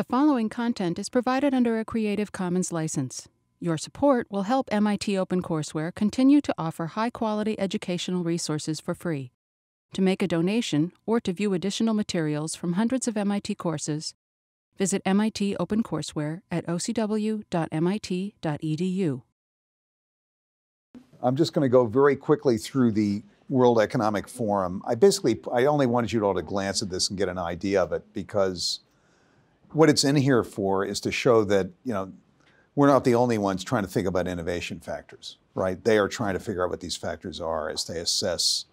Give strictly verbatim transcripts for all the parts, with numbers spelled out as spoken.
The following content is provided under a Creative Commons license. Your support will help M I T OpenCourseWare continue to offer high-quality educational resources for free. To make a donation or to view additional materials from hundreds of M I T courses, visit M I T OpenCourseWare at o c w dot m i t dot e d u. I'm just going to go very quickly through the World Economic Forum. I basically, I only wanted you all to glance at this and get an idea of it, because what it's in here for is to show that, you know, we're not the only ones trying to think about innovation factors, right? They are trying to figure out what these factors are as they assess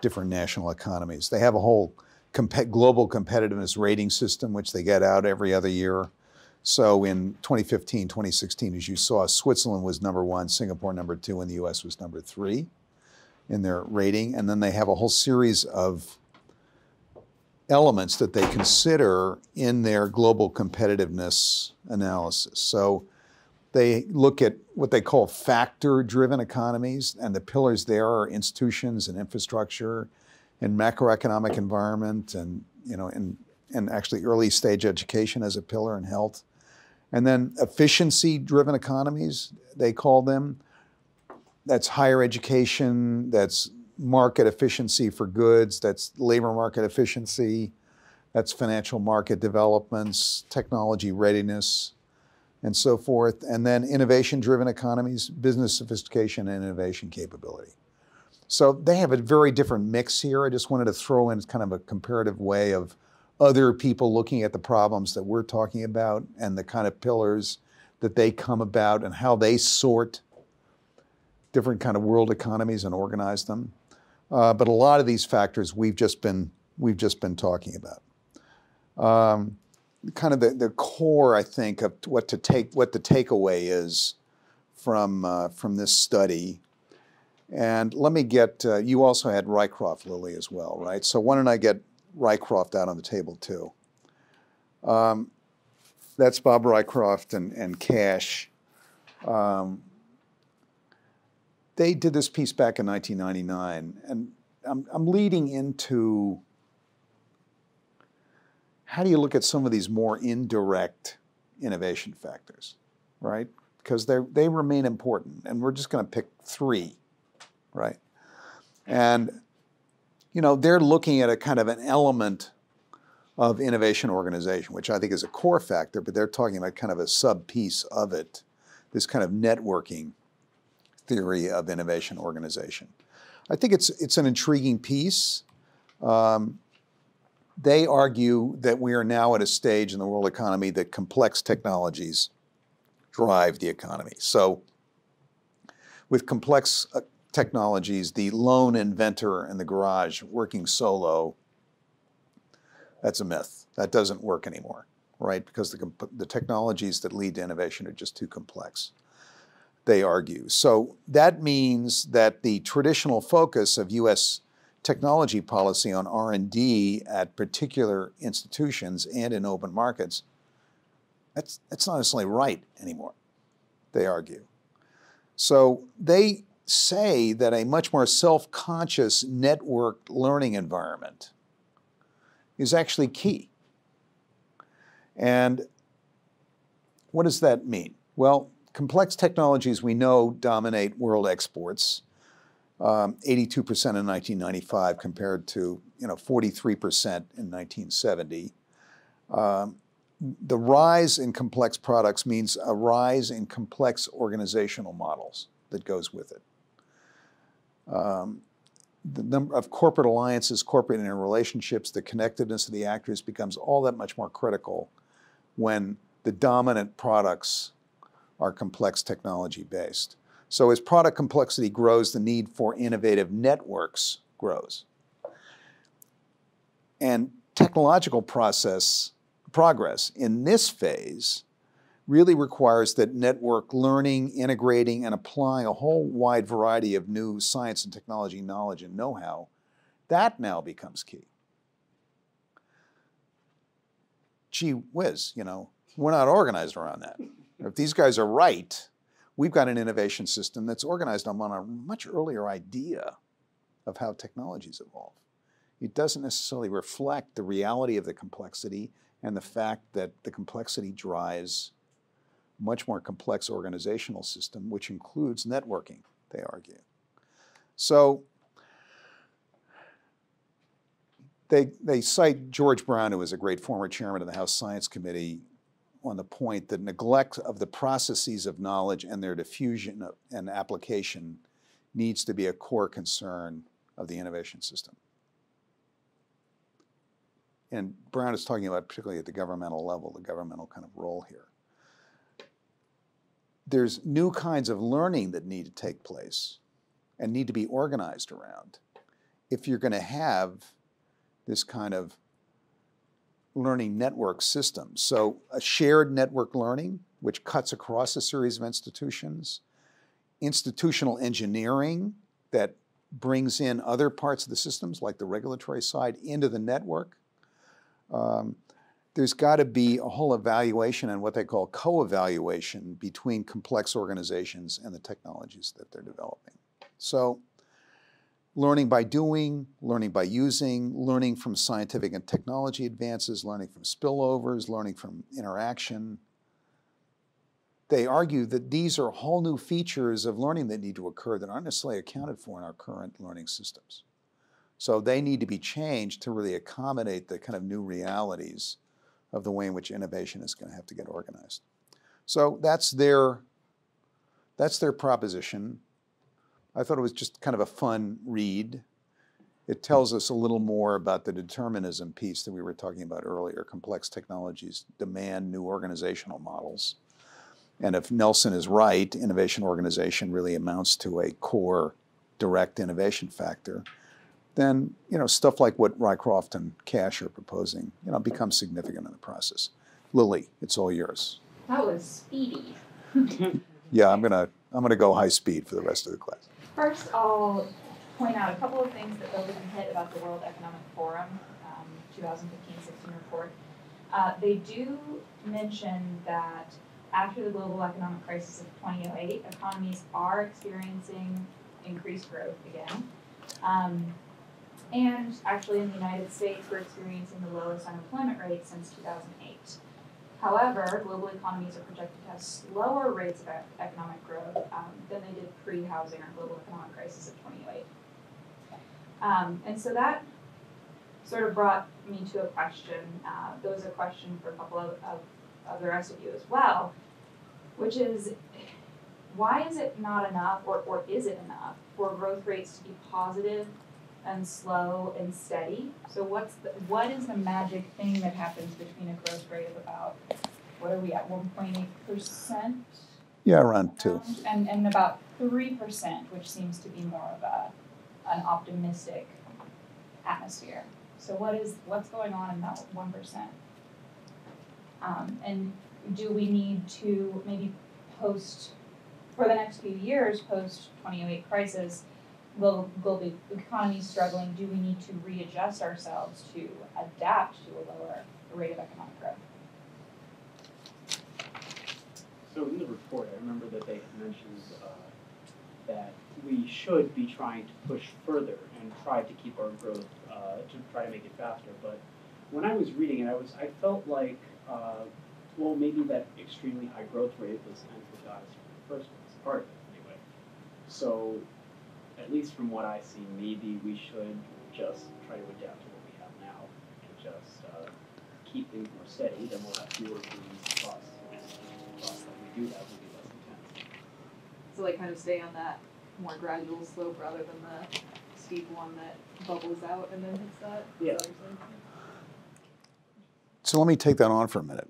different national economies. They have a whole comp- global competitiveness rating system, which they get out every other year. So in twenty fifteen, twenty sixteen, as you saw, Switzerland was number one, Singapore number two, and the U S was number three in their rating. And then they have a whole series of elements that they consider in their global competitiveness analysis. So they look at what they call factor-driven economies, and the pillars there are institutions and infrastructure and macroeconomic environment and, you know, and, and actually early stage education as a pillar, in health. And then efficiency-driven economies, they call them. That's higher education, that's market efficiency for goods, that's labor market efficiency, that's financial market developments, technology readiness, and so forth. And then innovation-driven economies, business sophistication and innovation capability. So they have a very different mix here. I just wanted to throw in kind of a comparative way of other people looking at the problems that we're talking about and the kind of pillars that they come about and how they sort different kind of world economies and organize them. Uh, but a lot of these factors we've just been, we've just been talking about. Um, kind of the, the core, I think, of what to take, what the takeaway is from, uh, from this study. And let me get, uh, you also had Rycroft, Lily, as well, right? So why don't I get Rycroft out on the table too. Um, that's Bob Rycroft and, and Cash. Um, They did this piece back in nineteen ninety-nine, and I'm, I'm leading into how do you look at some of these more indirect innovation factors, right? Because they they remain important, and we're just going to pick three, right? And, you know, they're looking at a kind of an element of innovation organization, which I think is a core factor, but they're talking about kind of a sub-piece of it, this kind of networking theory of innovation organization. I think it's, it's an intriguing piece. Um, they argue that we are now at a stage in the world economy that complex technologies drive the economy. So with complex uh, technologies, the lone inventor in the garage working solo, that's a myth. That doesn't work anymore, right? Because the, the technologies that lead to innovation are just too complex, they argue. So that means that the traditional focus of U S technology policy on R and D at particular institutions and in open markets, that's, that's not necessarily right anymore, they argue. So they say that a much more self-conscious networked learning environment is actually key. And what does that mean? Well, complex technologies, we know, dominate world exports, um, eighty-two percent in nineteen ninety-five compared to, you know, forty-three percent in nineteen seventy. Um, the rise in complex products means a rise in complex organizational models that goes with it. Um, the number of corporate alliances, corporate interrelationships, the connectedness of the actors becomes all that much more critical when the dominant products are complex technology based. So as product complexity grows, the need for innovative networks grows. And technological process, progress in this phase really requires that network learning, integrating, and applying a whole wide variety of new science and technology knowledge and know-how, that now becomes key. Gee whiz, you know, we're not organized around that. If these guys are right, we've got an innovation system that's organized on a much earlier idea of how technologies evolve. It doesn't necessarily reflect the reality of the complexity and the fact that the complexity drives much more complex organizational system, which includes networking, they argue. So they, they cite George Brown, who was a great former chairman of the House Science Committee, on the point that neglect of the processes of knowledge and their diffusion and application needs to be a core concern of the innovation system. And Brown is talking about, particularly at the governmental level, the governmental kind of role here. There's new kinds of learning that need to take place and need to be organized around if you're going to have this kind of learning network system. So a shared network learning, which cuts across a series of institutions, institutional engineering that brings in other parts of the systems, like the regulatory side, into the network. Um, there's got to be a whole evaluation and what they call co-evaluation between complex organizations and the technologies that they're developing. So learning by doing, learning by using, learning from scientific and technology advances, learning from spillovers, learning from interaction. They argue that these are whole new features of learning that need to occur that aren't necessarily accounted for in our current learning systems. So they need to be changed to really accommodate the kind of new realities of the way in which innovation is going to have to get organized. So that's their, that's their proposition. I thought it was just kind of a fun read. It tells us a little more about the determinism piece that we were talking about earlier. Complex technologies demand new organizational models. And if Nelson is right, innovation organization really amounts to a core direct innovation factor, then, you know, stuff like what Rycroft and Cash are proposing, you know, becomes significant in the process. Lily, it's all yours. That was speedy. Yeah, I'm gonna, I'm gonna go high speed for the rest of the class. First, I'll point out a couple of things that Bill didn't hit about the World Economic Forum um, twenty fifteen sixteen report. Uh, they do mention that after the global economic crisis of two thousand eight, economies are experiencing increased growth again. Um, and actually in the United States, we're experiencing the lowest unemployment rate since two thousand eight. However, global economies are projected to have slower rates of economic growth um, than they did pre-housing or global economic crisis of two thousand eight. Um, and so that sort of brought me to a question. Uh, there was a question for a couple of, of of the rest of you as well, which is, why is it not enough, or, or is it enough, for growth rates to be positive and slow and steady? So what's the, what is the magic thing that happens between a growth rate of about, what are we at, one point eight percent? Yeah, around two. And, and about three percent, which seems to be more of a, an optimistic atmosphere. So what is, what's going on in that one percent? Um, and do we need to maybe post, for the next few years, post two thousand eight crisis, global, global economy struggling, do we need to readjust ourselves to adapt to a lower rate of economic growth? So in the report, I remember that they mentioned uh, that we should be trying to push further and try to keep our growth, uh, to try to make it faster. But when I was reading it, I, was, I felt like Uh, well, maybe that extremely high growth rate was emphasized from the first place, part of it anyway. So, at least from what I see, maybe we should just try to adapt to what we have now and just uh, keep things more steady. Then we'll have fewer things across, and the cost that we do have will be less intense. So, like, kind of stay on that more gradual slope rather than the steep one that bubbles out and then hits that? Yeah. So let me take that on for a minute,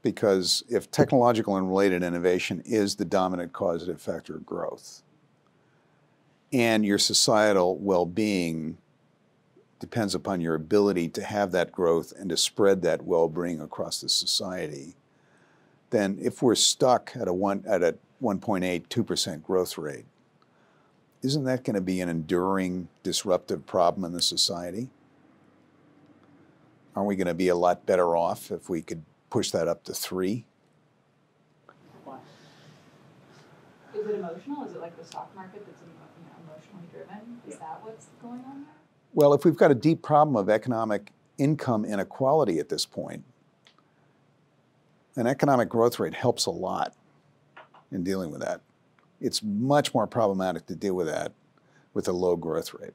because if technological and related innovation is the dominant causative factor of growth, and your societal well-being depends upon your ability to have that growth and to spread that well-being across the society, then if we're stuck at a one at a one point eight, two percent growth rate, isn't that going to be an enduring disruptive problem in the society? Aren't we going to be a lot better off if we could push that up to three? Why? Is it emotional? Is it like the stock market that's emotionally driven? Is that what's going on there? Well, if we've got a deep problem of economic income inequality at this point, an economic growth rate helps a lot in dealing with that. It's much more problematic to deal with that with a low growth rate,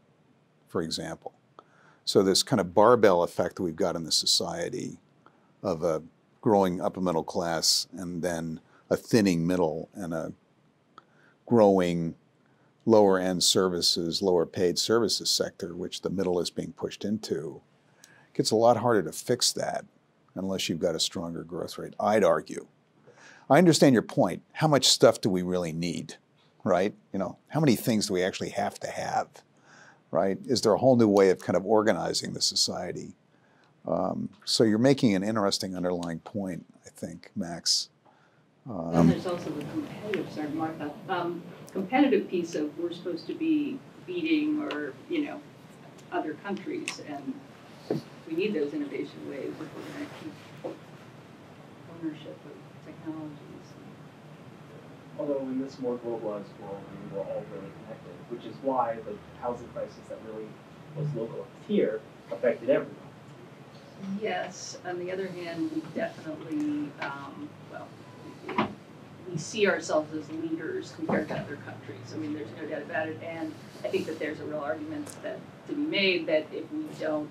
for example. So this kind of barbell effect that we've got in the society of a growing upper middle class and then a thinning middle and a growing lower end services, lower paid services sector, which the middle is being pushed into, it gets a lot harder to fix that unless you've got a stronger growth rate, I'd argue. I understand your point. How much stuff do we really need, right? You know, how many things do we actually have to have, right? Is there a whole new way of kind of organizing the society? Um, so you're making an interesting underlying point, I think, Max. Um, and there's also the competitive, sorry, Martha, um, competitive piece of we're supposed to be beating or, you know, other countries, and we need those innovation waves if we're going to keep ownership of technologies. Although in this more globalized world, we were all really connected, which is why the housing crisis that really was localized here affected everyone. Yes. On the other hand, we definitely, um, well, we see ourselves as leaders compared to other countries. I mean, there's no doubt about it. And I think that there's a real argument that to be made that if we don't,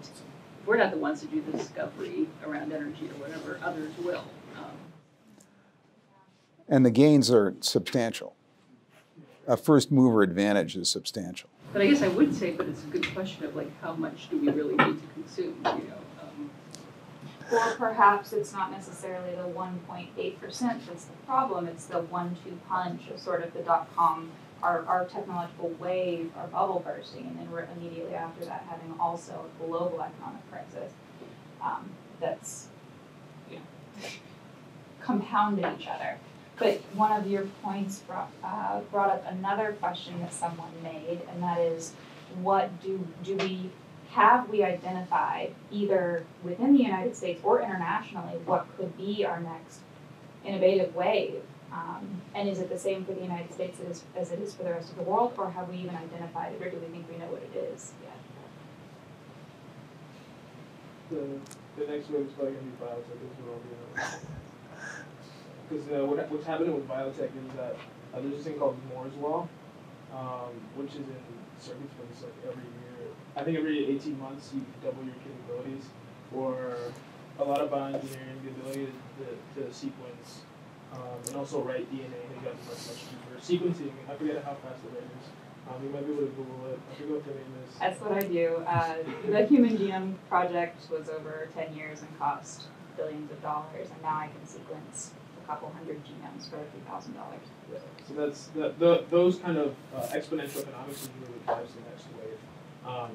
if we're not the ones to do the discovery around energy or whatever, others will. Um, and the gains are substantial. A first mover advantage is substantial. But I guess I would say, but it's a good question of like, how much do we really need to consume, you know? Or perhaps it's not necessarily the one point eight percent that's the problem, it's the one two punch of sort of the dot-com, our, our technological wave, our bubble bursting, and then we're immediately after that having also a global economic crisis um, that's, you know, compounded each other. But one of your points brought, uh, brought up another question that someone made, and that is, what do, do we... have we identified, either within the United States or internationally, what could be our next innovative wave? Um, and is it the same for the United States as, as it is for the rest of the world, or have we even identified it, or do we think we know what it is yet? The, the next wave is probably going to be biotech, as well, because you know. uh, what, what's happening with biotech is that uh, there's this thing called Moore's Law, um, which is in circuits for this, like every year. I think every eighteen months you double your capabilities, or a lot of bioengineering, the ability to, to sequence um, and also write D N A. They got much, much cheaper. Sequencing, I forget how fast the rate is. Um, you might be able to Google it. I forget what the name is. That's what I do. Uh, the Human Genome Project was over ten years and cost billions of dollars, and now I can sequence a couple hundred genomes for a few thousand dollars. Yeah. So that's the, the, those kind of uh, exponential economics is really drives the next wave. Um,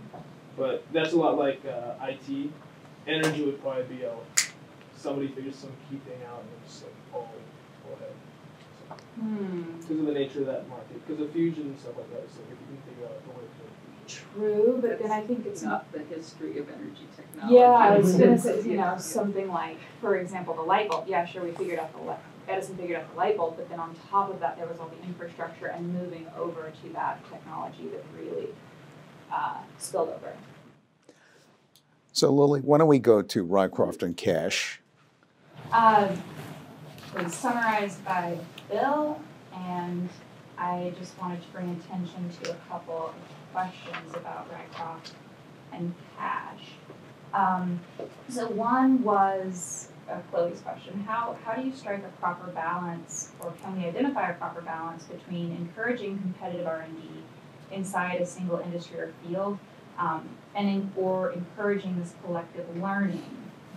but that's a lot like uh, I T. Energy would probably be, uh, somebody figures some key thing out and they're just like, oh, go ahead. So, hmm. Because of the nature of that market. Because of fusion and stuff like that. So if you can figure out the way to fusion. True, but then I think it's not the history of energy technology. Yeah, I was going to say, you know, yeah. something like, for example, the light bulb. Yeah, sure, we figured out the light Edison figured out the light bulb, but then on top of that, there was all the infrastructure and moving over to that technology that really... Uh, spilled over. So Lily, why don't we go to Rycroft and Cash? Uh, it was summarized by Bill, and I just wanted to bring attention to a couple of questions about Rycroft and Cash. Um, so one was uh, Chloe's question, how, how do you strike a proper balance, or can we identify a proper balance between encouraging competitive R and D inside a single industry or field, um, and in, or encouraging this collective learning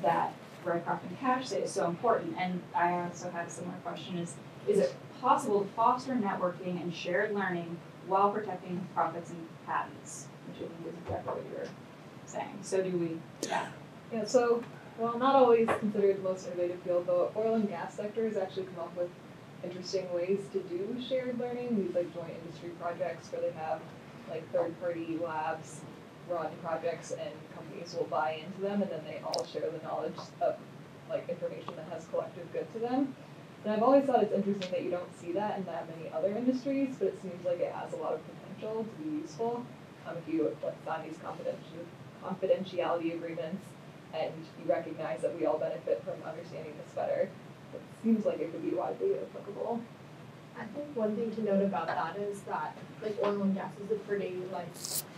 that Rycroft and Cash say is so important. And I also had a similar question: is is it possible to foster networking and shared learning while protecting profits and patents? Which I think is exactly what you were saying. So do we? Yeah. Yeah. So while not always considered the most innovative field, the oil and gas sector has actually come up with interesting ways to do shared learning, these like joint industry projects where they have like third-party labs run projects and companies will buy into them, and then they all share the knowledge of like information that has collective good to them. And I've always thought it's interesting that you don't see that in that many other industries, but it seems like it has a lot of potential to be useful um, if you like, sign these confidentiality agreements and you recognize that we all benefit from understanding this better. It's seems like it could be widely applicable. I think one thing to note about that is that like oil and gas is a pretty like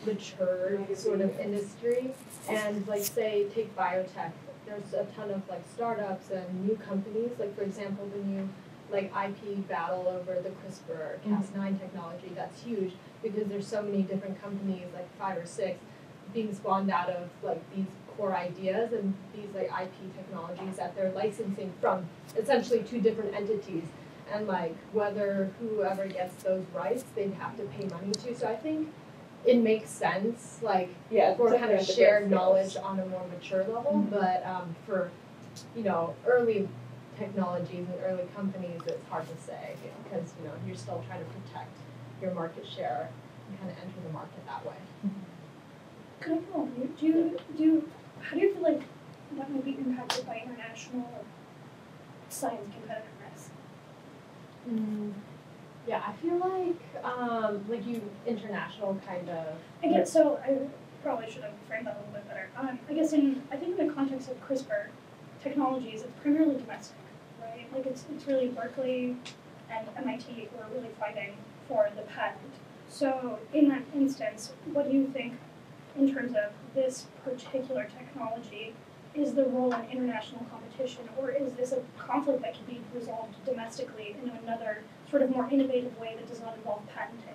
mature sort of industry, and like say take biotech. There's a ton of like startups and new companies. Like for example, the new like I P battle over the CRISPR Cas nine technology. That's huge because there's so many different companies, like five or six, being spawned out of like these core ideas and these like I P technologies that they're licensing from essentially two different entities. And like whether whoever gets those rights, they'd have to pay money to. So I think it makes sense, like yeah, for kind of shared knowledge on a more mature level. Mm-hmm. But um, for you know early technologies and early companies, it's hard to say because you know you're still trying to protect your market share and kind of enter the market that way. Mm-hmm. Could I come over? Do you do you, how do you feel like that might be impacted by international science competitive risk? Mm, yeah, I feel like um, like you international kind of. I guess so. I probably should have framed that a little bit better. Um, I guess in I think in the context of CRISPR technologies, it's primarily domestic, right? Like it's it's really Berkeley and M I T who are really fighting for the patent. So in that instance, what do you think in terms of this particular technology? Is the role in international competition, or is this a conflict that can be resolved domestically in another sort of more innovative way that does not involve patenting?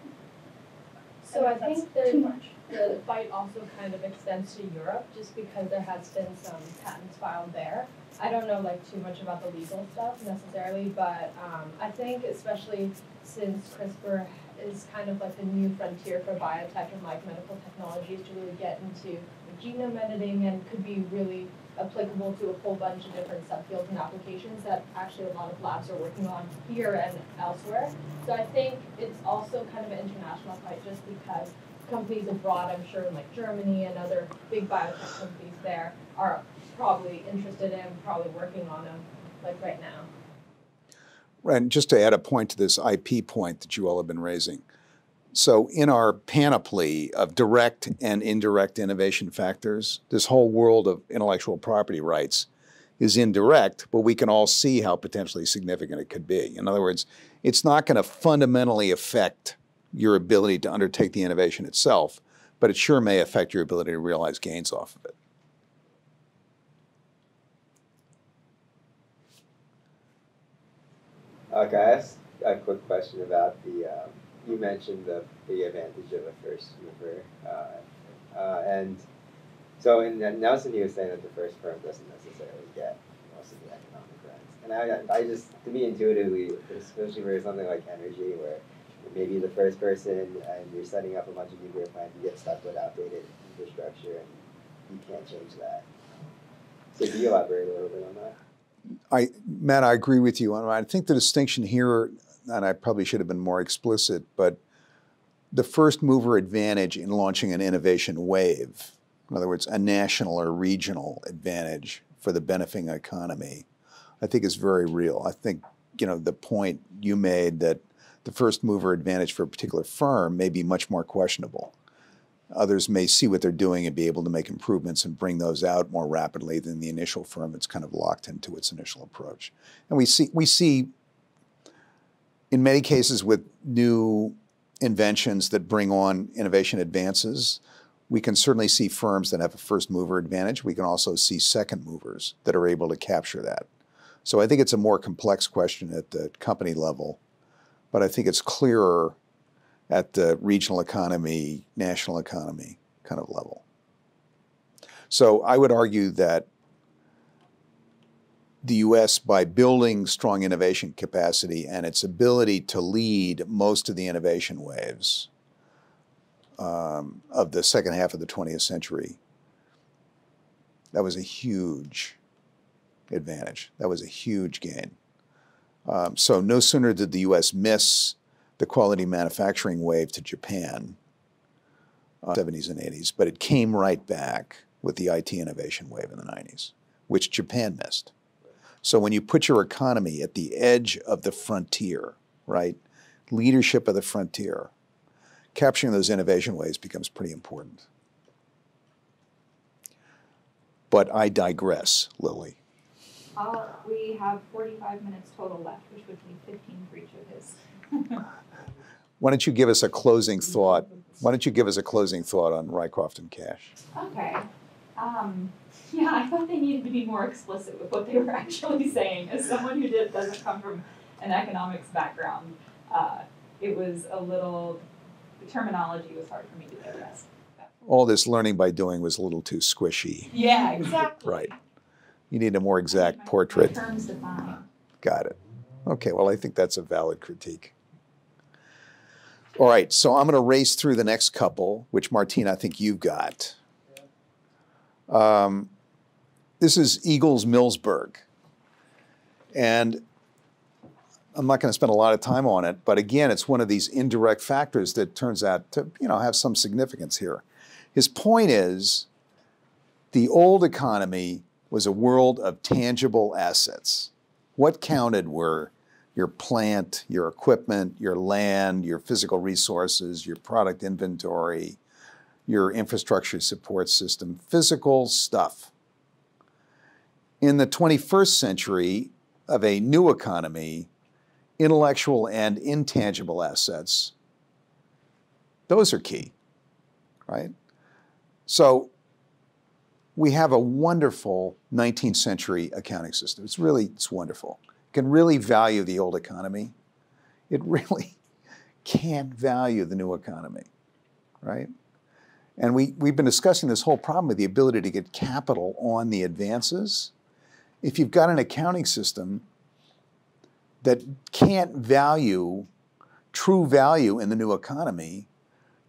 So I, I think that's too much. The fight also kind of extends to Europe, just because there has been some patents filed there. I don't know like too much about the legal stuff necessarily, but um, I think especially since CRISPR is kind of like the new frontier for biotech and like medical technologies to really get into genome editing and could be really applicable to a whole bunch of different subfields and applications that actually a lot of labs are working on here and elsewhere. So I think it's also kind of an international fight just because companies abroad, I'm sure in like Germany and other big biotech companies there are probably interested in, probably working on them like right now. Right, and just to add a point to this I P point that you all have been raising. So in our panoply of direct and indirect innovation factors, this whole world of intellectual property rights is indirect, but we can all see how potentially significant it could be. In other words, it's not going to fundamentally affect your ability to undertake the innovation itself, but it sure may affect your ability to realize gains off of it. Uh, can I ask a quick question about the, um, you mentioned the, the advantage of a first mover. Uh, uh, and so in Nelson, you were saying that the first firm doesn't necessarily get most of the economic rents. And I, I just, to me intuitively, especially for something like energy, where maybe the first person and you're setting up a bunch of nuclear plants, you get stuck with outdated infrastructure and you can't change that. So can you elaborate a little bit on that? I, Matt, I agree with you. And I think the distinction here, and I probably should have been more explicit, but the first mover advantage in launching an innovation wave, in other words, a national or regional advantage for the benefiting economy, I think is very real. I think, you know, the point you made that the first mover advantage for a particular firm may be much more questionable. Others may see what they're doing and be able to make improvements and bring those out more rapidly than the initial firm that's kind of locked into its initial approach. And we see, we see in many cases with new inventions that bring on innovation advances, we can certainly see firms that have a first mover advantage. We can also see second movers that are able to capture that. So I think it's a more complex question at the company level, but I think it's clearer at the regional economy, national economy kind of level. So I would argue that the U S, by building strong innovation capacity and its ability to lead most of the innovation waves um, of the second half of the twentieth century, that was a huge advantage. That was a huge gain. Um, so no sooner did the U S miss the quality manufacturing wave to Japan uh, seventies and eighties, but it came right back with the I T innovation wave in the nineties, which Japan missed. So when you put your economy at the edge of the frontier, right, leadership of the frontier, capturing those innovation waves becomes pretty important. But I digress, Lily. Uh, we have forty-five minutes total left, which would be fifteen for each of his. Why don't you give us a closing thought? Why don't you give us a closing thought on Rycroft and Cash? Okay. Um, yeah, I thought they needed to be more explicit with what they were actually saying. As someone who did, doesn't come from an economics background, uh, it was a little, the terminology was hard for me to digest. All this learning by doing was a little too squishy. Yeah, exactly. Right. You need a more exact my, portrait. My terms define. Got it. Okay, well, I think that's a valid critique. All right, so I'm going to race through the next couple, which, Martine, I think you've got. Um, this is Eagles-Milberg. And I'm not going to spend a lot of time on it, but again, it's one of these indirect factors that turns out to, you know, have some significance here. His point is the old economy was a world of tangible assets. What counted were your plant, your equipment, your land, your physical resources, your product inventory, your infrastructure support system, physical stuff. In the twenty-first century of a new economy, intellectual and intangible assets, those are key, right? So we have a wonderful nineteenth century accounting system. It's really, it's wonderful. It can really value the old economy. It really can't value the new economy, right? And we, we've been discussing this whole problem with the ability to get capital on the advances. If you've got an accounting system that can't value true value in the new economy,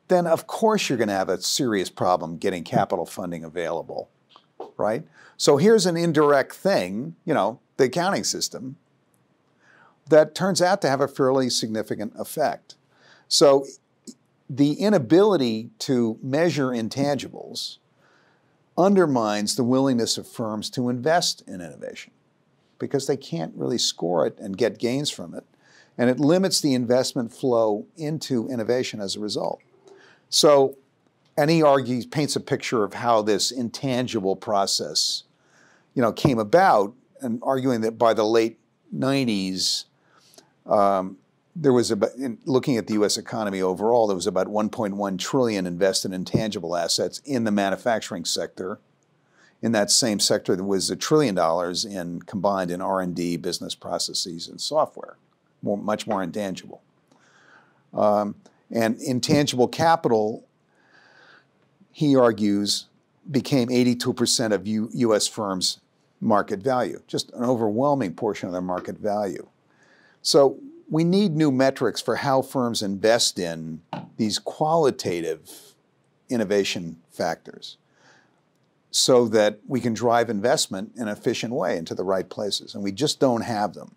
then of course you're going to have a serious problem getting capital funding available, right? So here's an indirect thing, you know, the accounting system, that turns out to have a fairly significant effect. So the inability to measure intangibles undermines the willingness of firms to invest in innovation, because they can't really score it and get gains from it. And it limits the investment flow into innovation as a result. So, and he argues, paints a picture of how this intangible process, you know, came about, and arguing that by the late nineties, um, there was about, in looking at the U S economy overall, there was about one point one trillion invested in tangible assets in the manufacturing sector. In that same sector, there was a trillion dollars in combined in R and D, business processes, and software, more, much more intangible. Um, and intangible capital, he argues, became eighty-two percent of U S firms' market value, just an overwhelming portion of their market value. So we need new metrics for how firms invest in these qualitative innovation factors, so that we can drive investment in an efficient way into the right places. And we just don't have them.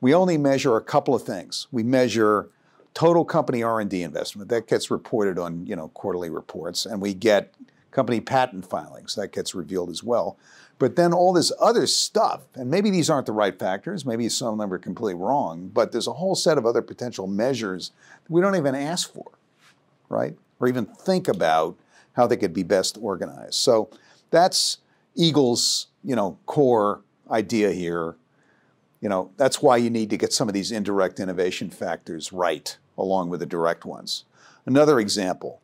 We only measure a couple of things. We measure total company R and D investment. That gets reported on, you know, quarterly reports. And we get company patent filings. That gets revealed as well. But then all this other stuff, and maybe these aren't the right factors. Maybe some of them are completely wrong. But there's a whole set of other potential measures that we don't even ask for, right? Or even think about how they could be best organized. So that's Eagle's, you know, core idea here. You know, that's why you need to get some of these indirect innovation factors right, along with the direct ones. Another example,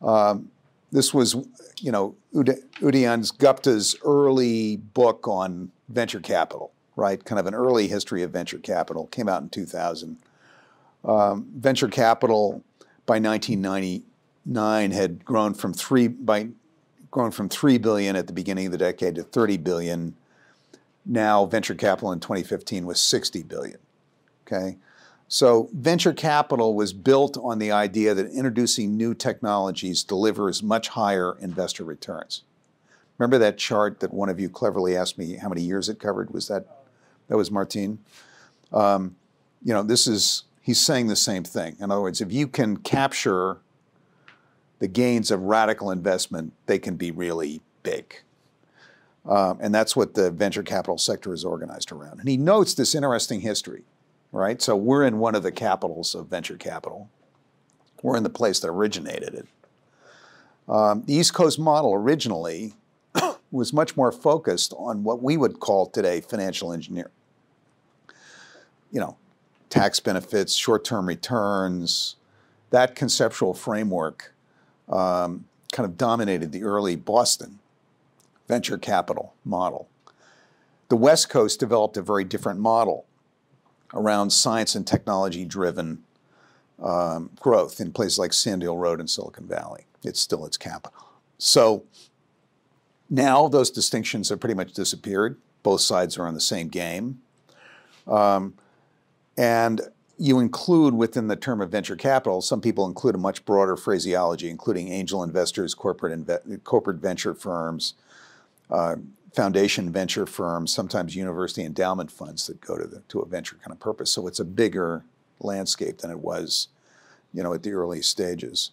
um, this was, you know, Udyan Gupta's early book on venture capital, right? Kind of an early history of venture capital, came out in two thousand. Um, venture capital by nineteen ninety-nine had grown from three by grown from three billion dollars at the beginning of the decade to thirty billion dollars. Now venture capital in twenty fifteen was sixty billion dollars, okay? So venture capital was built on the idea that introducing new technologies delivers much higher investor returns. Remember that chart that one of you cleverly asked me how many years it covered? Was that, that was Martine? Um, you know, this is, he's saying the same thing. In other words, if you can capture the gains of radical investment, they can be really big. Um, and that's what the venture capital sector is organized around. And he notes this interesting history, right? So we're in one of the capitals of venture capital. We're in the place that originated it. Um, the East Coast model originally was much more focused on what we would call today financial engineering. You know, tax benefits, short-term returns, that conceptual framework um, kind of dominated the early Boston venture capital model. The West Coast developed a very different model around science and technology-driven um, growth in places like Sand Hill Road and Silicon Valley. It's still its capital. So now those distinctions have pretty much disappeared. Both sides are on the same game. Um, and you include within the term of venture capital, some people include a much broader phraseology, including angel investors, corporate, inve corporate venture firms, uh, foundation venture firms, sometimes university endowment funds that go to, the, to a venture kind of purpose. So it's a bigger landscape than it was, you know, at the early stages.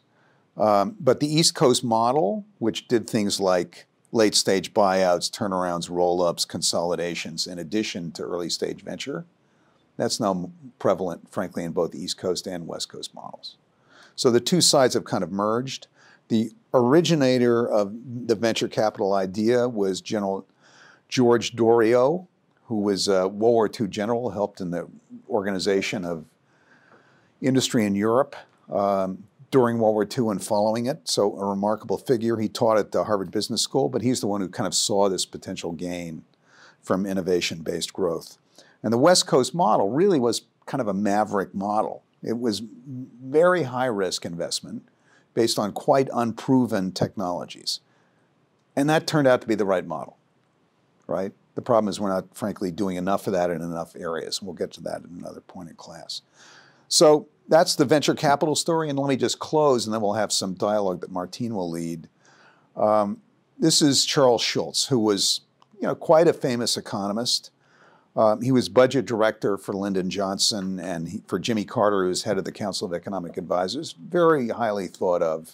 Um, but the East Coast model, which did things like late stage buyouts, turnarounds, roll-ups, consolidations, in addition to early stage venture, that's now prevalent, frankly, in both East Coast and West Coast models. So the two sides have kind of merged. The originator of the venture capital idea was General George Dorio, who was a World War Two general, helped in the organization of industry in Europe um, during World War Two and following it. So a remarkable figure. He taught at the Harvard Business School, but he's the one who kind of saw this potential gain from innovation-based growth. And the West Coast model really was kind of a maverick model. It was very high-risk investment based on quite unproven technologies. And that turned out to be the right model, right? The problem is we're not, frankly, doing enough of that in enough areas. We'll get to that at another point in class. So that's the venture capital story. And let me just close, and then we'll have some dialogue that Martine will lead. Um, this is Charles Schultz, who was, you know, quite a famous economist. Um, he was budget director for Lyndon Johnson and he, for Jimmy Carter, who was head of the Council of Economic Advisors. Very highly thought of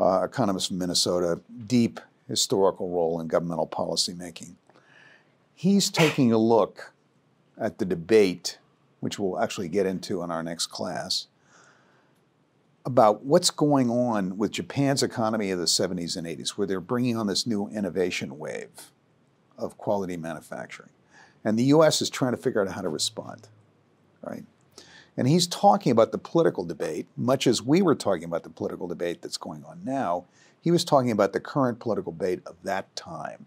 uh, economist from Minnesota, deep historical role in governmental policy making. He's taking a look at the debate, which we'll actually get into in our next class, about what's going on with Japan's economy of the seventies and eighties, where they're bringing on this new innovation wave of quality manufacturing. And the U S is trying to figure out how to respond, right? And he's talking about the political debate, much as we were talking about the political debate that's going on now. He was talking about the current political debate of that time,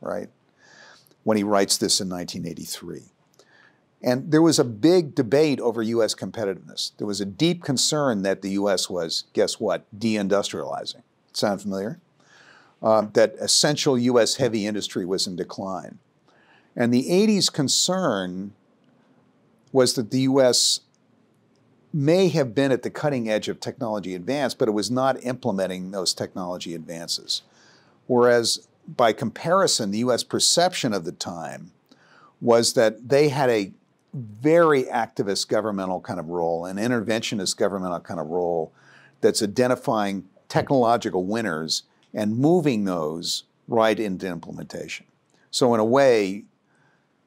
right? When he writes this in nineteen eighty-three. And there was a big debate over U S competitiveness. There was a deep concern that the U S was, guess what, deindustrializing. Sound familiar? Uh, that essential U S heavy industry was in decline. And the eighties concern was that the U S may have been at the cutting edge of technology advance, but it was not implementing those technology advances. Whereas by comparison, the U S perception of the time was that they had a very activist governmental kind of role, an interventionist governmental kind of role that's identifying technological winners and moving those right into implementation. So in a way,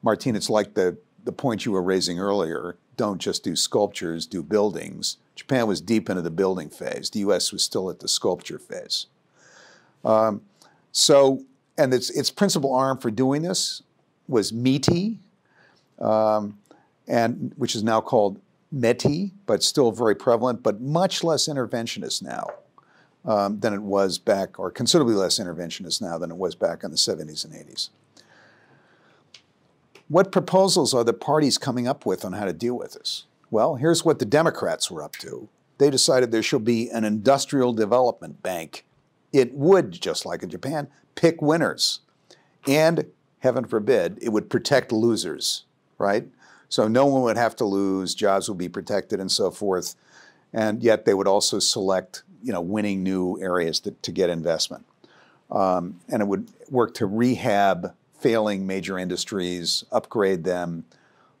Martine, it's like the, the point you were raising earlier, don't just do sculptures, do buildings. Japan was deep into the building phase. The U S was still at the sculpture phase. Um, so, and its, its principal arm for doing this was M I T I, um, and, which is now called METI, but still very prevalent, but much less interventionist now um, than it was back, or considerably less interventionist now than it was back in the seventies and eighties. What proposals are the parties coming up with on how to deal with this? Well, here's what the Democrats were up to. They decided there should be an industrial development bank. It would, just like in Japan, pick winners. And, heaven forbid, it would protect losers, right? So no one would have to lose, jobs would be protected and so forth. And yet they would also select, you know, winning new areas to, to get investment. Um, and it would work to rehab failing major industries, upgrade them,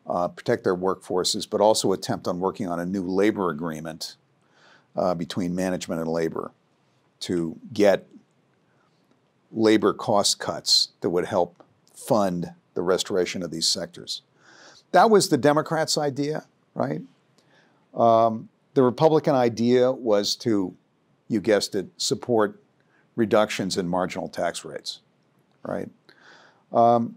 uh, protect their workforces, but also attempt on working on a new labor agreement uh, between management and labor to get labor cost cuts that would help fund the restoration of these sectors. That was the Democrats' idea, right? Um, the Republican idea was to, you guessed it, support reductions in marginal tax rates. right? Um,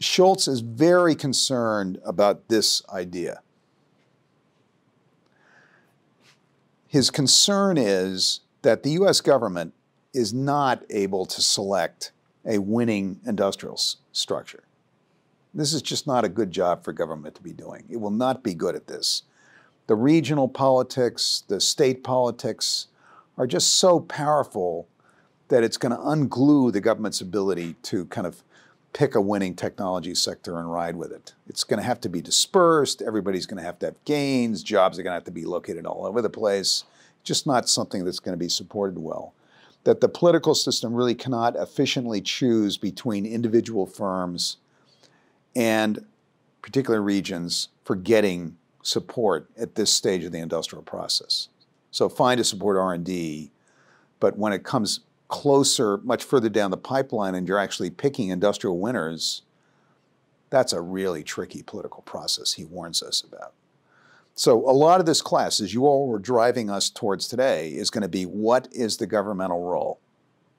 Schultz is very concerned about this idea. His concern is that the U S government is not able to select a winning industrial structure. This is just not a good job for government to be doing. It will not be good at this. The regional politics, the state politics are just so powerful that it's going to unglue the government's ability to kind of pick a winning technology sector and ride with it. It's going to have to be dispersed. Everybody's going to have to have gains. Jobs are going to have to be located all over the place. Just not something that's going to be supported well. That the political system really cannot efficiently choose between individual firms and particular regions for getting support at this stage of the industrial process. So fine to support R and D, but when it comes closer, much further down the pipeline, and you're actually picking industrial winners, that's a really tricky political process he warns us about. So a lot of this class, as you all were driving us towards today, is going to be what is the governmental role,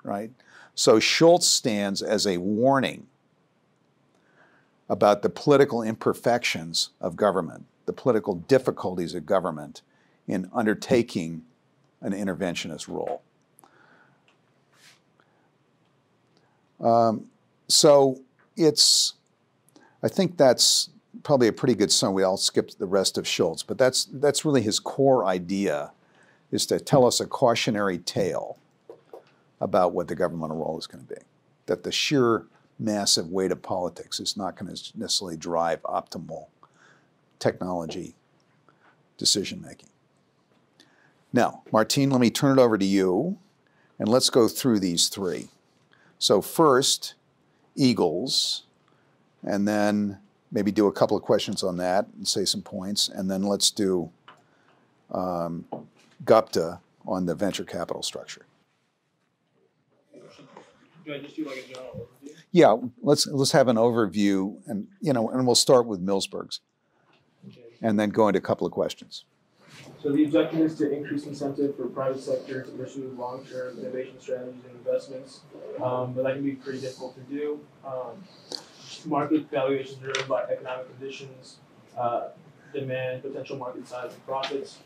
right? So Schultz stands as a warning about the political imperfections of government, the political difficulties of government in undertaking an interventionist role. Um, so it's, I think that's probably a pretty good summary. I'll skip the rest of Schultz, but that's, that's really his core idea, is to tell us a cautionary tale about what the governmental role is going to be, that the sheer massive weight of politics is not going to necessarily drive optimal technology decision-making. Now, Martine, let me turn it over to you, and let's go through these three. So first, Eagles, and then maybe do a couple of questions on that and say some points, and then let's do um, Gupta on the venture capital structure. Do I just do like a general overview? Yeah, let's let's have an overview, and you know, and we'll start with Milbergs, okay, and then go into a couple of questions. So the objective is to increase incentive for private sector to pursue long-term innovation strategies and investments, um, but that can be pretty difficult to do. Um, market valuations driven by economic conditions, uh, demand, potential market size and profits,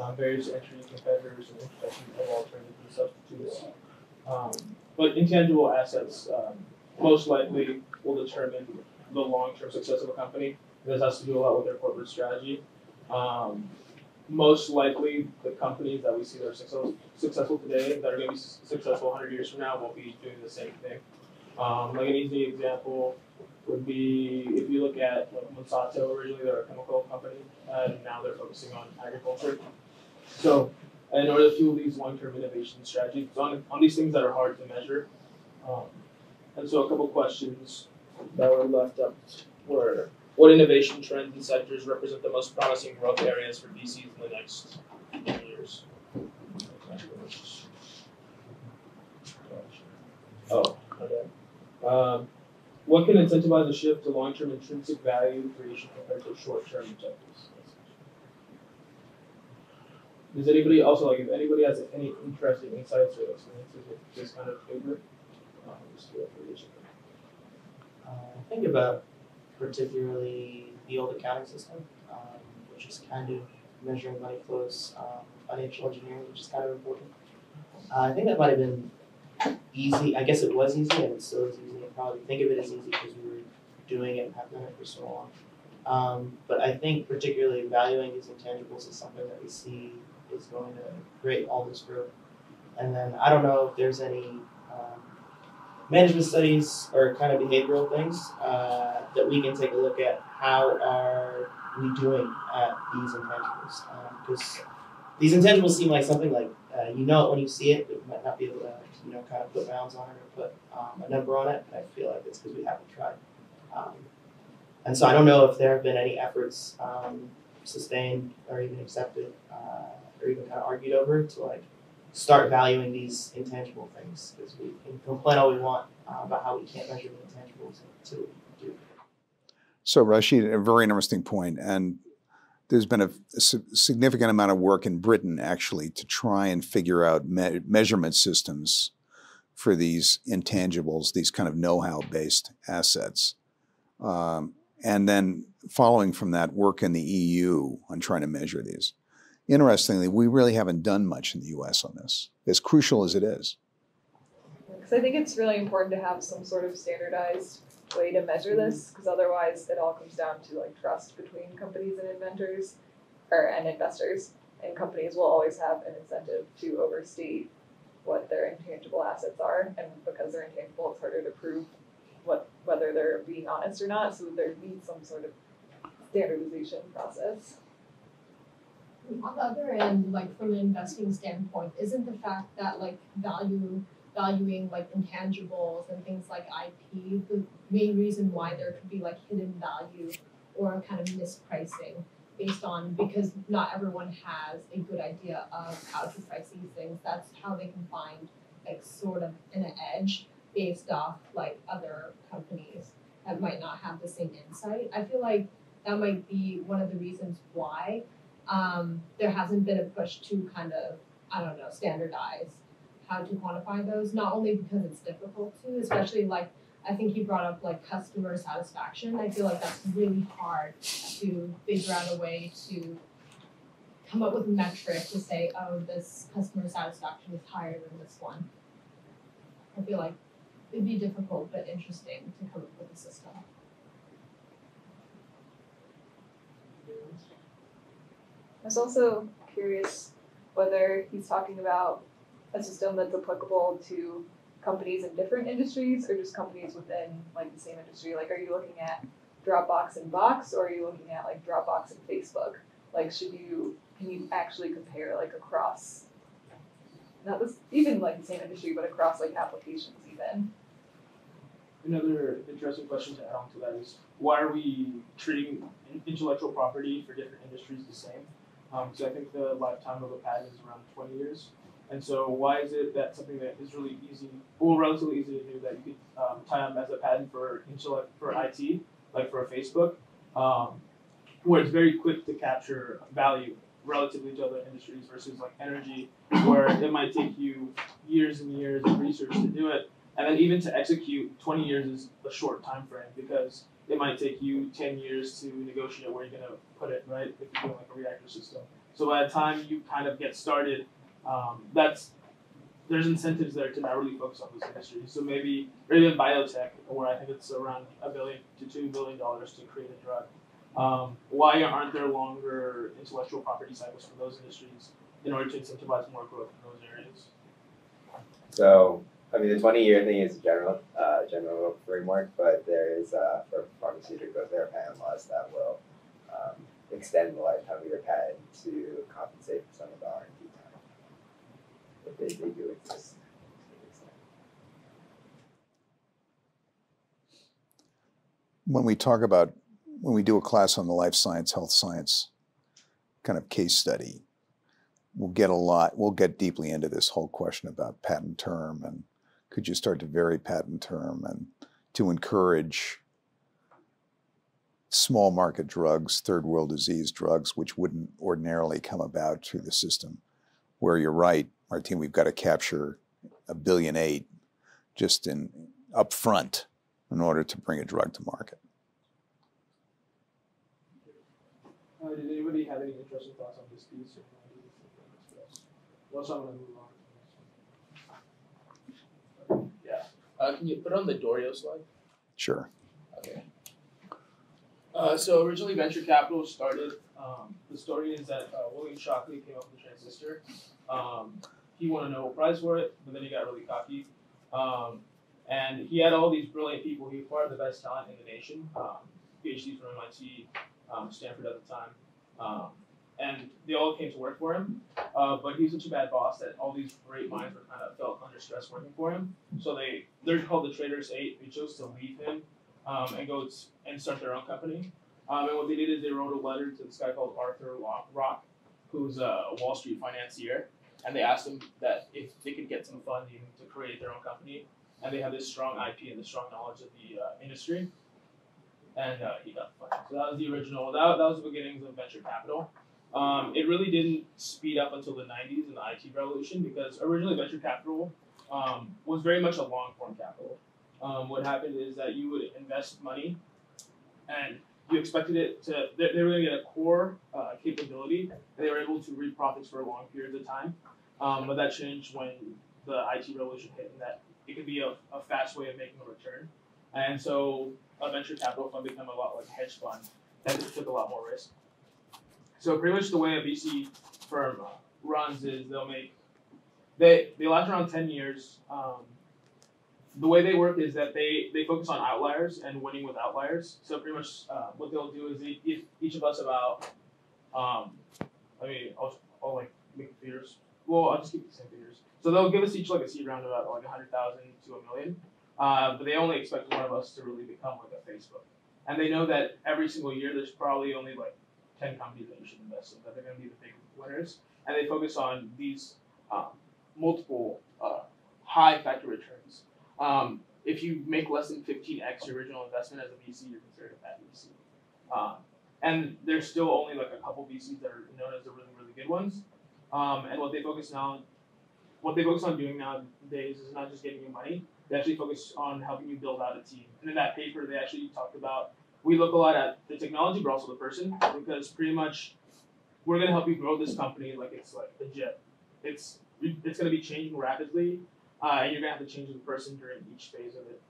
um, various entry competitors, and introduction of alternatives and substitutes. Um, But intangible assets um, most likely will determine the long-term success of a company. This has to do a lot with their corporate strategy. Um, most likely, the companies that we see that are successful, successful today, that are going to be successful one hundred years from now, won't be doing the same thing. Um, like an easy example would be if you look at like Monsanto. Originally, they're a chemical company, and now they're focusing on agriculture. So, in order to fuel these long-term innovation strategies on, on these things that are hard to measure. Um, and so a couple questions that were left up were, what innovation trends and sectors represent the most promising growth areas for V Cs in the next ten years? Oh, okay. Um, what can incentivize a shift to long-term intrinsic value creation compared to short-term objectives? Does anybody also, like, if anybody has any interesting insights or experiences with this kind of paper, um, just feel free to share. Uh, I think about particularly the old accounting system, um, which is kind of measuring money flows, um, financial engineering, which is kind of important. Uh, I think that might have been easy. I guess it was easy, and it still is easy. And probably think of it as easy because we were doing it and have done it for so long. Um, but I think particularly valuing these intangibles is something that we see is going to create all this growth. And then I don't know if there's any um, management studies or kind of behavioral things uh, that we can take a look at. How are we doing at these intangibles? Because um, these intangibles seem like something like uh, you know it when you see it, but you might not be able to you know kind of put bounds on it or put um, a number on it. And I feel like it's because we haven't tried. Um, And so I don't know if there have been any efforts um, sustained or even accepted uh, or even kind of argued over to like start valuing these intangible things, because we can complain all we want uh, about how we can't measure the intangibles until we do. So Rashid, a very interesting point. And there's been a, a significant amount of work in Britain actually to try and figure out me measurement systems for these intangibles, these kind of know-how based assets. Um, and then following from that, work in the E U on trying to measure these. Interestingly, we really haven't done much in the U S on this, as crucial as it is. Because I think it's really important to have some sort of standardized way to measure this, because otherwise it all comes down to like trust between companies and inventors, or and investors, and companies will always have an incentive to overstate what their intangible assets are, and because they're intangible, it's harder to prove what whether they're being honest or not. So there needs some sort of standardization process. On the other end, like from an investing standpoint, isn't the fact that like value valuing like intangibles and things like I P the main reason why there could be like hidden value or kind of mispricing based on, because not everyone has a good idea of how to price these things. That's how they can find like sort of an edge based off like other companies that might not have the same insight. I feel like that might be one of the reasons why Um, there hasn't been a push to kind of, I don't know, standardize how to quantify those, not only because it's difficult to, especially like, I think you brought up like customer satisfaction. I feel like that's really hard to figure out a way to come up with a metric to say, oh, this customer satisfaction is higher than this one. I feel like it'd be difficult, but interesting to come up with a system. I was also curious whether he's talking about a system that's applicable to companies in different industries or just companies within like the same industry. Like, are you looking at Dropbox and Box, or are you looking at like Dropbox and Facebook? Like, should you, can you actually compare like across, not this, even like the same industry, but across like applications even? Another interesting question to add on to that is, why are we treating intellectual property for different industries the same? Because um, I think the lifetime of a patent is around twenty years. And so why is it that something that is really easy, well, relatively easy to do, that you could um, tie up as a patent for intellect, for I T, like for a Facebook, um, where it's very quick to capture value relatively to other industries, versus like energy, where it might take you years and years of research to do it. And then even to execute, twenty years is a short time frame, because it might take you ten years to negotiate where you're going to put it, right, if you're doing like a reactor system. So by the time you kind of get started, um, that's there's incentives there to not really focus on those industries. So maybe, or even biotech, where I think it's around a billion to two billion dollars to create a drug. Um, why aren't there longer intellectual property cycles for those industries in order to incentivize more growth in those areas? So, I mean, the twenty-year thing is a general, uh, general framework, but there is, uh, for pharmaceuticals, there are patent laws that will um, extend the lifetime of your patent to compensate for some of the R and D time, if they, they do exist. When we talk about, when we do a class on the life science, health science kind of case study, we'll get a lot, we'll get deeply into this whole question about patent term and could you start to vary patent term and to encourage small market drugs, third world disease drugs, which wouldn't ordinarily come about through the system. Where you're right, Martine, we've got to capture a billion eight just in up front in order to bring a drug to market. Uh, did anybody have any interesting thoughts on this piece? Well, someone move on. Yeah. Uh, can you put on the Dorio slide? Sure. Okay. Uh, so originally venture capital started, um, the story is that uh, William Shockley came up with the transistor. Um, he won a Nobel Prize for it, but then he got really cocky. Um, and he had all these brilliant people. He acquired the best talent in the nation, um, PhDs from M I T, um, Stanford at the time. Um, And they all came to work for him, uh, but he was such a bad boss that all these great minds were kind of felt under stress working for him. So they, they're called the Traitorous Eight. They chose to leave him um, and go and start their own company. Um, and what they did is they wrote a letter to this guy called Arthur Rock, who's a Wall Street financier. And they asked him that if they could get some funding to create their own company. And they had this strong I P and the strong knowledge of the uh, industry. And uh, he got funded. So that was the original. That, that was the beginnings of venture capital. Um, it really didn't speed up until the nineties and the I T revolution, because originally venture capital um, was very much a long-form capital. Um, what happened is that you would invest money, and you expected it to, they, they were going to get a core uh, capability, and they were able to reap profits for a long period of time. Um, but that changed when the I T revolution hit, and that it could be a, a fast way of making a return. And so a venture capital fund became a lot like a hedge fund that took a lot more risk. So pretty much the way a V C firm uh, runs is they'll make, they, they last around ten years. Um, the way they work is that they, they focus on outliers and winning with outliers. So pretty much uh, what they'll do is they give each of us about, um, I mean, I'll, I'll like make figures. Well, I'll just keep the same figures. So they'll give us each like a seed round about like one hundred thousand to a million. Uh, but they only expect one of us to really become like a Facebook. And they know that every single year there's probably only like ten companies that you should invest in, that they're going to be the big winners. And they focus on these um, multiple uh, high factor returns. Um, if you make less than fifteen X your original investment as a V C, you're considered a bad V C. Um, and there's still only like a couple V Cs that are known as the really, really good ones. Um, and what they focus now, what they focus on doing nowadays is not just getting you money. They actually focus on helping you build out a team. And in that paper, they actually talked about, we look a lot at the technology, but also the person, because pretty much we're going to help you grow this company like it's like legit. It's, it's going to be changing rapidly, uh, and you're going to have to change the person during each phase of it.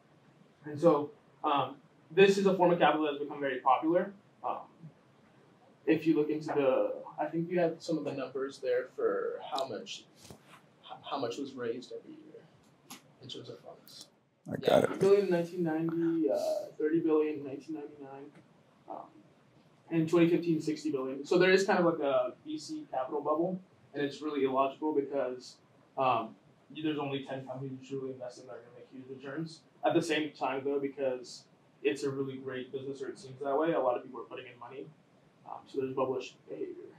And so um, this is a form of capital that has become very popular. Um, if you look into the, I think you have some of the numbers there for how much, how much was raised every year. In terms of funds. I yeah, got it. eight billion in nineteen ninety, uh, thirty billion in nineteen ninety-nine, um, and twenty fifteen, sixty billion. So there is kind of like a V C capital bubble, and it's really illogical because um, there's only ten companies you truly invest in that are going to make huge returns. At the same time, though, because it's a really great business, or it seems that way, a lot of people are putting in money. Um, so there's bubblish behavior.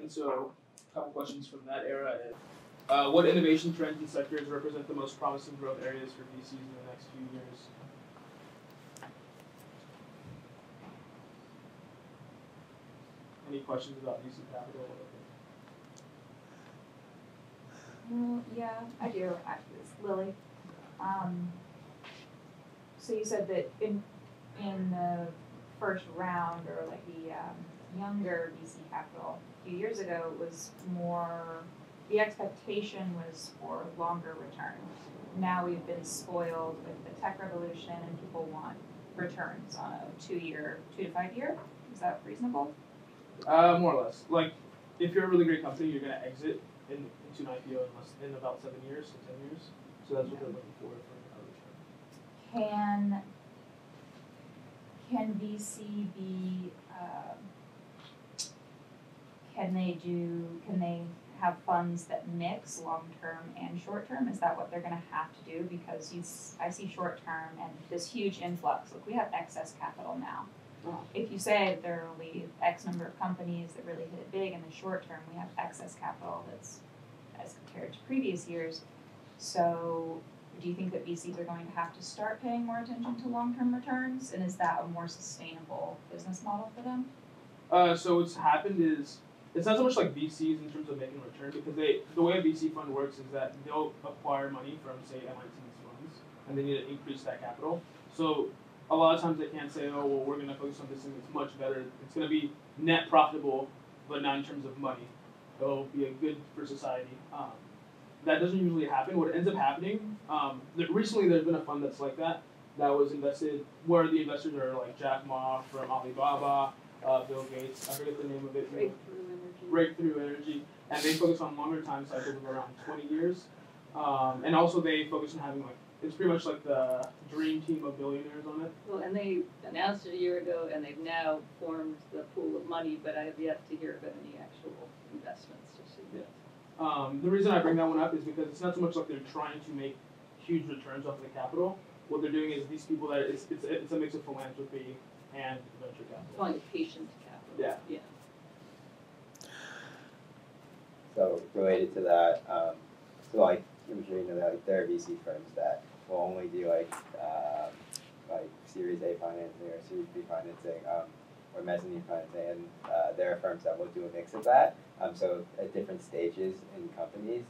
And so a couple questions from that era is, Uh, what innovation trends and sectors represent the most promising growth areas for V Cs in the next few years? Any questions about V C capital? Mm, yeah, I do. I, it's Lily. Um, so you said that in in the first round, or like the um, younger V C capital a few years ago, it was more. The expectation was for longer returns. Now we've been spoiled with the tech revolution, and people want returns on a two-year, two to five-year. Is that reasonable? Uh, more or less. Like, if you're a really great company, you're going to exit in, into an I P O in, less, in about seven years to ten years. So that's what they're looking for for a return. Can can V C be? Uh, can they do? Can they? Have funds that mix long-term and short-term? Is that what they're going to have to do? Because you, I see short-term and this huge influx. Look, we have excess capital now. Wow. If you say that there are only X number of companies that really hit it big in the short-term, we have excess capital that's as compared to previous years. So do you think that V Cs are going to have to start paying more attention to long-term returns? And is that a more sustainable business model for them? Uh, so what's happened is, it's not so much like V Cs in terms of making a return, because they, the way a V C fund works is that they'll acquire money from, say, M I T's funds, and they need to increase that capital. So a lot of times they can't say, oh, well, we're going to focus on this and it's much better. It's going to be net profitable, but not in terms of money. It'll be a good for society. Um, that doesn't usually happen. What ends up happening, um, th recently there's been a fund that's like that, that was invested, where the investors are like Jack Ma from Alibaba, uh, Bill Gates, I forget the name of it. Breakthrough Energy. Breakthrough Energy. And they focus on longer time cycles of around twenty years. Um, and also they focus on having like, it's pretty much like the dream team of billionaires on it. Well, and they announced it a year ago, and they've now formed the pool of money, but I have yet to hear about any actual investments. Yeah. Um, the reason I bring that one up is because it's not so much like they're trying to make huge returns off of the capital. What they're doing is these people that, it's, it's, it's a mix of philanthropy and venture capital. Calling it patient capital. Yeah. Yeah. So related to that, um, so like I'm sure you know that like, there are V C firms that will only do like um, like Series A financing or Series B financing um, or mezzanine financing, and uh, there are firms that will do a mix of that. Um, so at different stages in companies,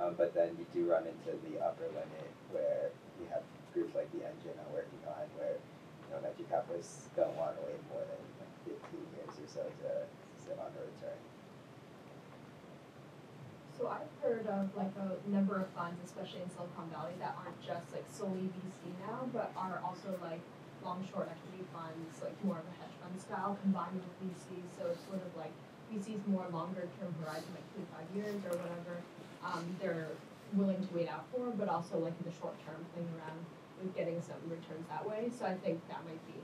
Um, but then you do run into the upper limit where you have groups like The Engine I'm working on, where you know venture capitalists don't want to wait more than like fifteen years or so to sit on a return. So I've heard of like a number of funds, especially in Silicon Valley, that aren't just like solely V C now, but are also like long-short equity funds, like more of a hedge fund style combined with V Cs. So it's sort of like V Cs more longer-term horizon, like three five years or whatever. Um, they're willing to wait out for, but also like in the short-term playing around with getting some returns that way. So I think that might be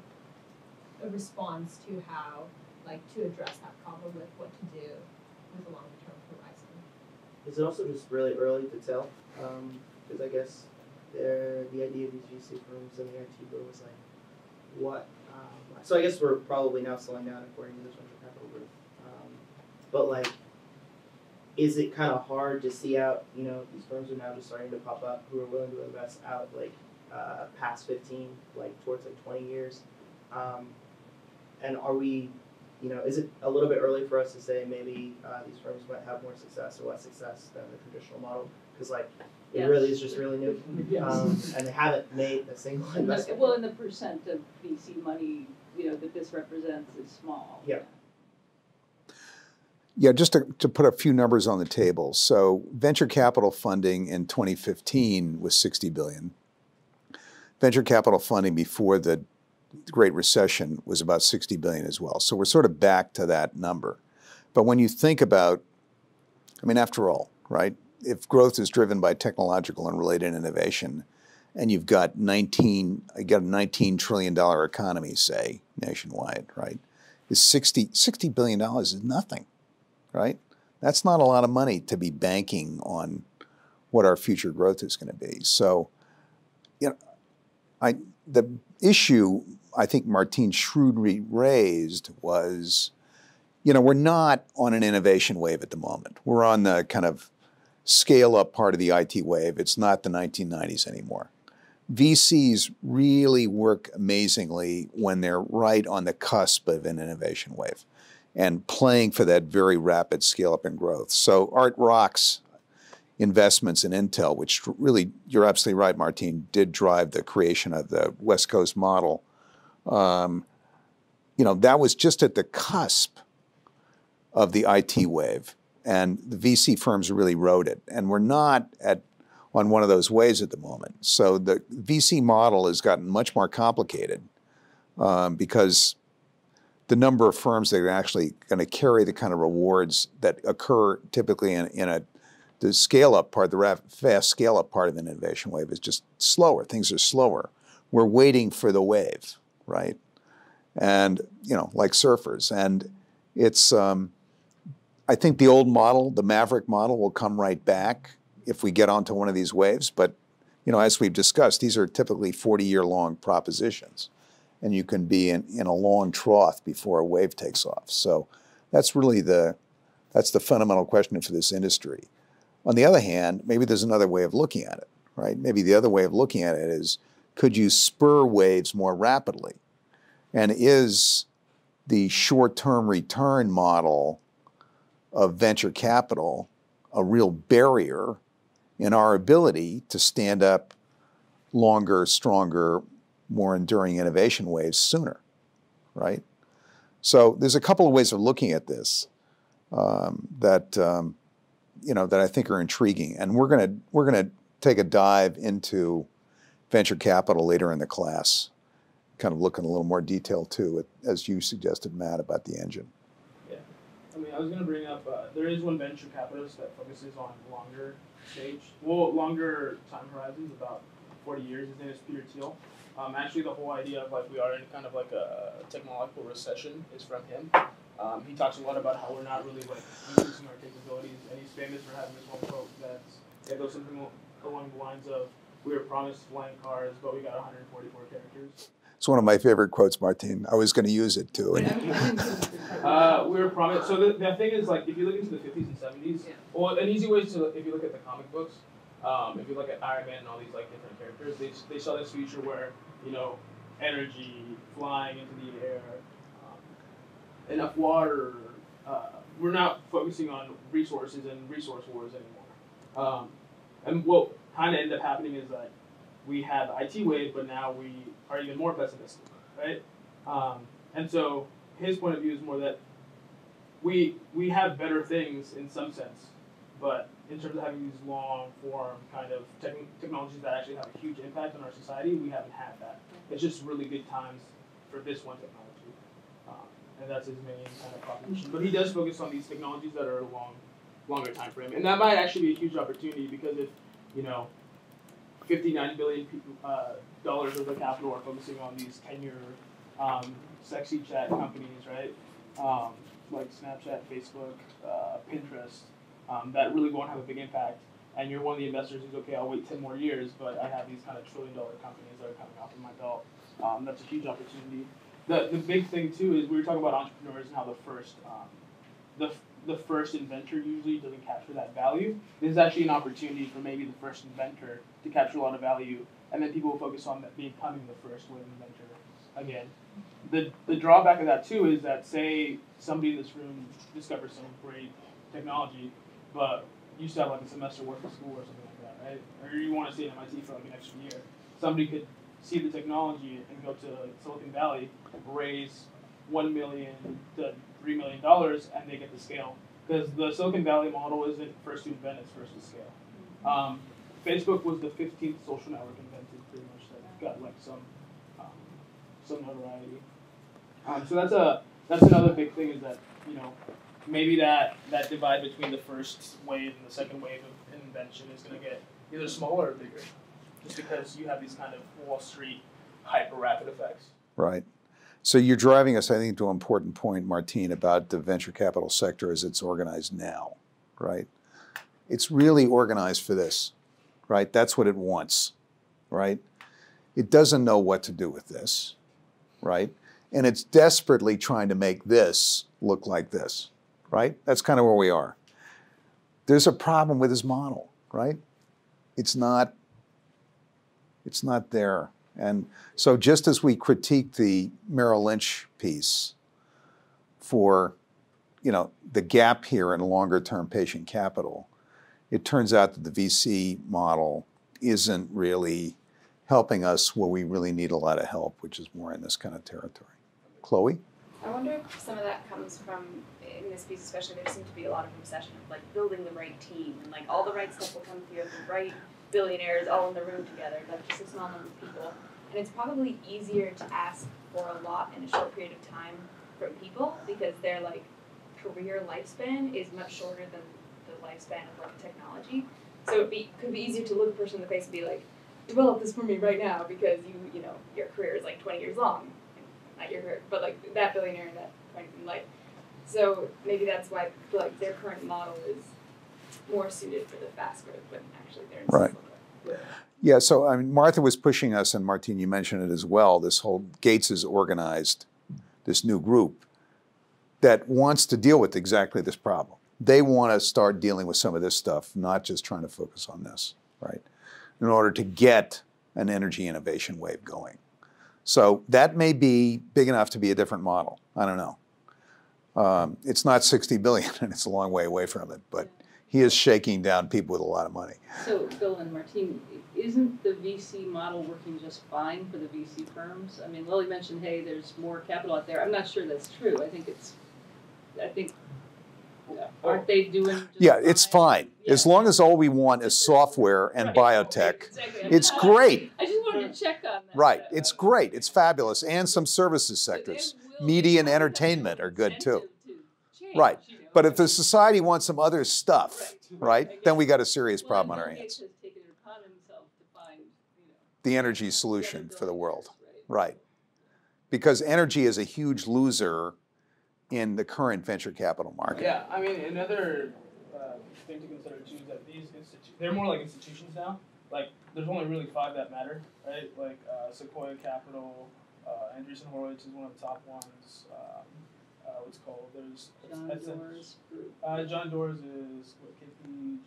a response to how like to address that problem with what to do with a longer-term horizon. Is it also just really early to tell? Because um, I guess the idea of these V C firms in the I T bill was like, what? Um, so I guess we're probably now slowing down according to this venture capital group. Um, but like, is it kind of hard to see out, you know, these firms are now just starting to pop up who are willing to invest out like uh, past fifteen, like towards like twenty years? Um, and are we, you know, is it a little bit early for us to say maybe uh, these firms might have more success or less success than the traditional model? Because, like, yes. It really is just really new. Yes. Um, and they haven't made a single investment. Well, and the percent of V C money, you know, that this represents is small. Yeah. Yeah, just to, to put a few numbers on the table. So venture capital funding in twenty fifteen was sixty billion dollars. Venture capital funding before the Great Recession was about sixty billion dollars as well. So we're sort of back to that number. But when you think about, I mean, after all, right, if growth is driven by technological and related innovation, and you've got nineteen, you got a nineteen trillion dollar economy, say, nationwide, right, is sixty billion dollars is nothing, right? That's not a lot of money to be banking on what our future growth is going to be. So, you know, I, the issue I think Martine Shrewsbury raised was, you know, we're not on an innovation wave at the moment. We're on the kind of scale-up part of the I T wave. It's not the nineteen nineties anymore. V Cs really work amazingly when they're right on the cusp of an innovation wave and playing for that very rapid scale-up and growth. So Art Rock's investments in Intel, which really, you're absolutely right, Martine, did drive the creation of the West Coast model. Um, you know, that was just at the cusp of the I T wave, and the V C firms really rode it. And we're not at, on one of those waves at the moment. So the V C model has gotten much more complicated um, because the number of firms that are actually going to carry the kind of rewards that occur typically in, in a the scale-up part, the fast scale-up part of an innovation wave is just slower. Things are slower. We're waiting for the wave, right? And, you know, like surfers. And it's, um, I think the old model, the Maverick model, will come right back if we get onto one of these waves. But, you know, as we've discussed, these are typically forty-year-long propositions. And you can be in, in a long trough before a wave takes off. So that's really the, that's the fundamental question for this industry. On the other hand, maybe there's another way of looking at it, right? Maybe the other way of looking at it is, could you spur waves more rapidly? And is the short-term return model of venture capital a real barrier in our ability to stand up longer, stronger, more enduring innovation waves sooner, right? So there's a couple of ways of looking at this um, that, um, you know, that I think are intriguing. And we're going to we're going to take a dive into venture capital later in the class, kind of look in a little more detail too, as you suggested, Matt, about The Engine. Yeah. I mean, I was going to bring up, uh, there is one venture capitalist that focuses on longer stage, well, longer time horizons, about forty years. His name is Peter Thiel. Um, actually, the whole idea of like we are in kind of like a technological recession is from him. Um, he talks a lot about how we're not really like using our capabilities, and he's famous for having this one quote that's, it goes something along the lines of, "We were promised flying cars, but we got one hundred forty-four characters." It's one of my favorite quotes, Martine. I was going to use it too. uh, we were promised. So the, the thing is, like, if you look into the fifties and seventies, yeah. Well, an easy way is to, if you look at the comic books, um, if you look at Iron Man and all these like different characters, they they saw this future where, you know, energy, flying into the air, enough water, uh, we're not focusing on resources and resource wars anymore. Um, And what kind of ended up happening is that we had the I T wave, but now we are even more pessimistic, right? Um, and so his point of view is more that we we have better things in some sense, but in terms of having these long-form kind of te technologies that actually have a huge impact on our society, we haven't had that. It's just really good times for this one technology. Um, and that's his main kind of proposition. But he does focus on these technologies that are a long, longer time frame. And that might actually be a huge opportunity because if, you know, fifty-nine billion dollars uh, dollars of the capital are focusing on these ten-year um, sexy chat companies, right? Um, like Snapchat, Facebook, uh, Pinterest, um, that really won't have a big impact. And you're one of the investors who's, okay, I'll wait ten more years, but I have these kind of trillion-dollar companies that are coming off of my belt. Um, that's a huge opportunity. The, the big thing, too, is we were talking about entrepreneurs and how the first, um, the, the first inventor usually doesn't capture that value. This is actually an opportunity for maybe the first inventor to capture a lot of value, and then people will focus on that becoming the first wave inventor again. The, the drawback of that, too, is that, say, somebody in this room discovers some great technology, but you used to have like a semester worth of school or something like that, right? Or you want to stay at M I T for like an extra year. Somebody could see the technology and go to Silicon Valley, raise one million to three million dollars, and they get the scale. Because the Silicon Valley model isn't first to invent, it's first to scale. Um, Facebook was the fifteenth social network invented, pretty much, that got like some um, some notoriety. Um, so that's a that's another big thing is that, you know, maybe that, that divide between the first wave and the second wave of invention is going to get either smaller or bigger, just because you have these kind of Wall Street hyper-rapid effects. Right. So you're driving us, I think, to an important point, Martine, about the venture capital sector as it's organized now, right? It's really organized for this, right? That's what it wants, right? It doesn't know what to do with this, right? And it's desperately trying to make this look like this, right? That's kind of where we are. There's a problem with this model, right? It's not, it's not there. And so just as we critique the Merrill Lynch piece for, you know, the gap here in longer term patient capital, it turns out that the V C model isn't really helping us where we really need a lot of help, which is more in this kind of territory. Chloe? I wonder if some of that comes from, in this piece especially, there seems to be a lot of obsession of like building the right team and like all the right stuff will come to you, the right billionaires all in the room together, like just a small number of people. And it's probably easier to ask for a lot in a short period of time from people because their like career lifespan is much shorter than the lifespan of like technology. So it'd be could be easier to look a person in the face and be like, develop this for me right now because you you know your career is like twenty years long. Not your career, but like that billionaire and that point in life. So maybe that's why like their current model is more suited for the fast growth, but actually they're in right. Yeah. yeah, so I mean, Martha was pushing us, and Martine, you mentioned it as well, this whole Gates has organized this new group that wants to deal with exactly this problem. They want to start dealing with some of this stuff, not just trying to focus on this, right? In order to get an energy innovation wave going. So that may be big enough to be a different model. I don't know. Um, it's not sixty billion, and it's a long way away from it, but he is shaking down people with a lot of money. So, Bill and Martine, isn't the V C model working just fine for the V C firms? I mean, Lily mentioned, hey, there's more capital out there. I'm not sure that's true. I think it's, I think, aren't they doing just Yeah, it's fine. fine. Yeah. As long as all we want is software and right. biotech, exactly. it's I, great. I just wanted to check on that. Right, though. It's great. It's fabulous. And some services sectors. Media and entertainment are good, too. Change, right. You know? But if the society wants some other stuff, right, right then we got a serious well, problem on our hands. Has taken it upon himself to find, you know, the energy solution for the world, right. right? Because energy is a huge loser in the current venture capital market. Yeah, I mean, another uh, thing to consider too is that these institutions, they're more like institutions now. Like, there's only really five that matter, right? Like uh, Sequoia Capital, uh, Andreessen Horowitz is one of the top ones. Um, Uh, what's called? There's John Dorr's group. Uh, John Dorr's is what K P G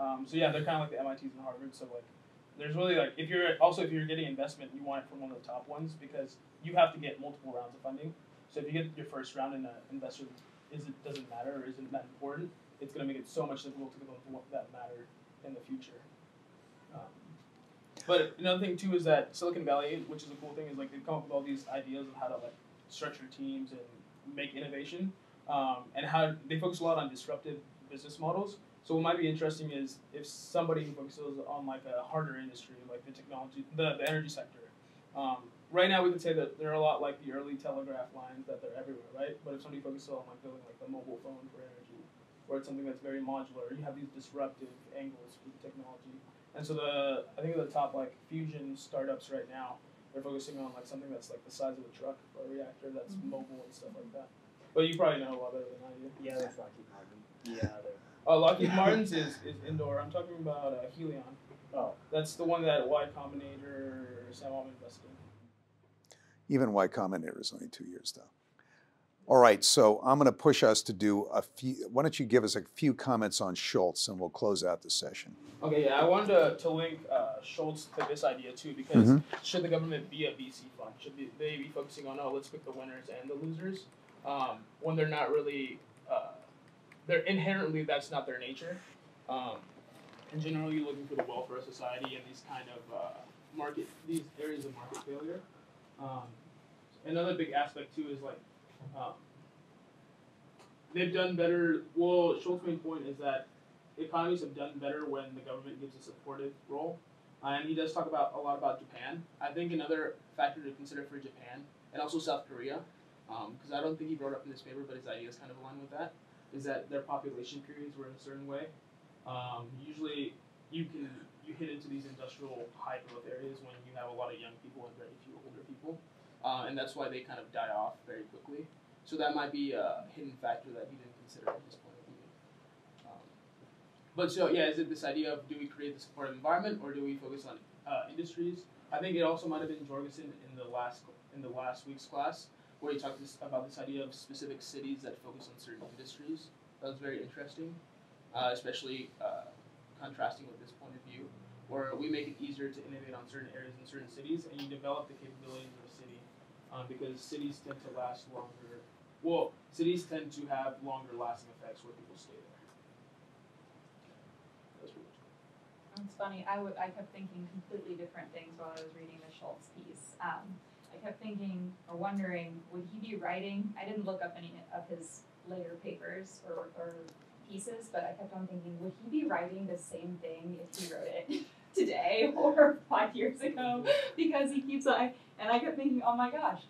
um, so yeah, they're kind of like the M I Ts and Harvard. So like, there's really like if you're also if you're getting investment, you want it from one of the top ones because you have to get multiple rounds of funding. So if you get your first round and an investor is it doesn't matter or isn't that important, it's going to make it so much difficult to get that matter in the future. Um, but another thing too is that Silicon Valley, which is a cool thing, is like they've come up with all these ideas of how to like structure teams and make innovation, um, and how they focus a lot on disruptive business models. So what might be interesting is if somebody who focuses on like a harder industry, like the technology, the, the energy sector. Um, right now we can say that there are a lot like the early telegraph lines that they're everywhere, right? But if somebody focuses on like building like the mobile phone for energy, or it's something that's very modular, you have these disruptive angles for the technology. And so the I think the top like fusion startups right now, they're focusing on like something that's like the size of a truck or a reactor that's mm-hmm. mobile and stuff like that. But you probably know a lot better than I do. Yeah, that's Lockheed Martin. Yeah. Oh, uh, Lockheed Martin's is, is indoor. I'm talking about uh, Helion. Oh, that's the one that Y Combinator or Sam Altman invested in. Even Y Combinator is only two years though. All right, so I'm going to push us to do a few. Why don't you give us a few comments on Schultz, and we'll close out the session. Okay, yeah, I wanted to, to link uh, Schultz to this idea too, because mm-hmm. should the government be a V C fund? Should be, they be focusing on, oh, let's pick the winners and the losers, um, when they're not really, uh, they're inherently, that's not their nature. Um, in general, you're looking for the welfare of society and these kind of uh, market, these areas of market failure. Um, another big aspect too is like, Um, they've done better. Well, Schultz's main point is that economies have done better when the government gives a supportive role, uh, and he does talk about a lot about Japan. I think another factor to consider for Japan, and also South Korea, because um, I don't think he brought up in this paper, but his ideas kind of align with that, is that their population periods were in a certain way. Um, usually, you can you hit into these industrial high growth areas when you have a lot of young people and very few older people. Uh, and that's why they kind of die off very quickly. So that might be a hidden factor that he didn't consider at this point of view. Um, but so, yeah, is it this idea of do we create the supportive environment or do we focus on uh, industries? I think it also might have been Jorgensen in the last in the last week's class where he talked this, about this idea of specific cities that focus on certain industries. That was very interesting, uh, especially uh, contrasting with this point of view, where we make it easier to innovate on certain areas in certain cities, and you develop the capabilities of a city. Um, because cities tend to last longer. Well, cities tend to have longer lasting effects where people stay there. That's pretty much cool. It's funny. I, w I kept thinking completely different things while I was reading the Schultz piece. Um, I kept thinking or wondering, would he be writing? I didn't look up any of his later papers or, or pieces, but I kept on thinking, would he be writing the same thing if he wrote it today or five years ago? Because he keeps on. And I kept thinking, oh my gosh,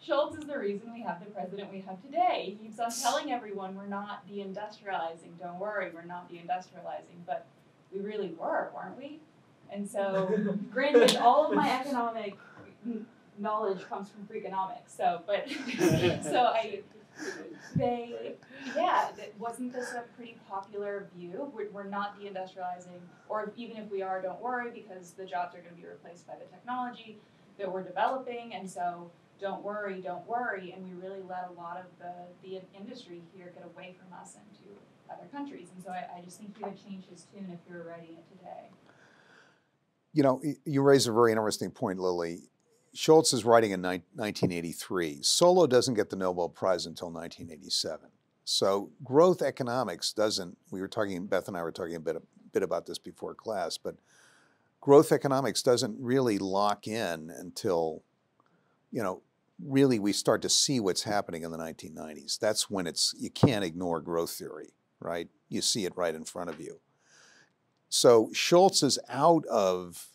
Schultz is the reason we have the president we have today. He keeps on telling everyone we're not deindustrializing. Don't worry, we're not deindustrializing. But we really were, weren't we? And so, granted, all of my economic knowledge comes from Freakonomics. So, but so I, they, yeah, wasn't this a pretty popular view? We're, we're not deindustrializing, or even if we are, don't worry because the jobs are going to be replaced by the technology that we're developing, and so don't worry, don't worry, and we really let a lot of the, the industry here get away from us and to other countries. And so I, I just think he would change his tune if he were writing it today. You know, you raise a very interesting point, Lily. Schultz is writing in nineteen eighty-three. Solow doesn't get the Nobel Prize until nineteen eighty-seven. So growth economics doesn't, we were talking, Beth and I were talking a bit, a bit about this before class, but growth economics doesn't really lock in until, you know, really we start to see what's happening in the nineteen nineties. That's when it's, you can't ignore growth theory, right? You see it right in front of you. So Schultz is out of,